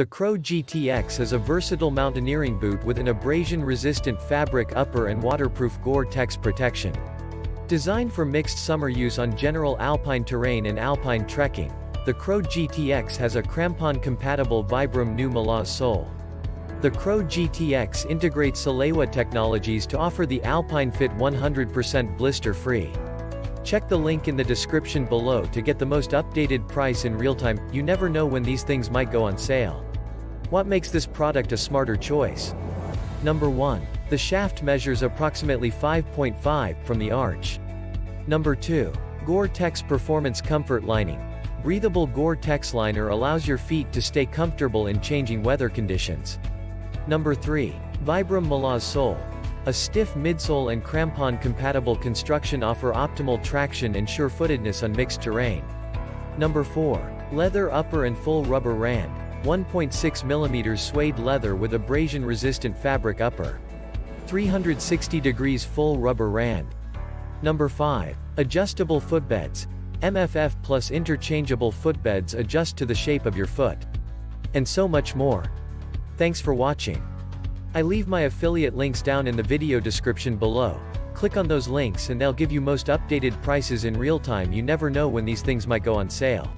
The Crow GTX is a versatile mountaineering boot with an abrasion-resistant fabric upper and waterproof Gore-Tex protection. Designed for mixed summer use on general alpine terrain and alpine trekking, the Crow GTX has a crampon-compatible Vibram New Mulaz sole. The Crow GTX integrates Salewa technologies to offer the Alpine Fit 100% blister-free. Check the link in the description below to get the most updated price in real time. You never know when these things might go on sale. What makes this product a smarter choice? Number 1. The shaft measures approximately 5.5 from the arch. Number 2. Gore-Tex Performance Comfort Lining. Breathable Gore-Tex liner allows your feet to stay comfortable in changing weather conditions. Number 3. Vibram Mulaz Sole. A stiff midsole and crampon-compatible construction offer optimal traction and sure-footedness on mixed terrain. Number 4. Leather upper and full rubber rand, 1.6 mm suede leather with abrasion-resistant fabric upper. 360 degrees full rubber rand. Number 5. Adjustable footbeds. MFF plus interchangeable footbeds adjust to the shape of your foot. And so much more. Thanks for watching. I leave my affiliate links down in the video description below. Click on those links and they'll give you most updated prices in real time. You never know when these things might go on sale.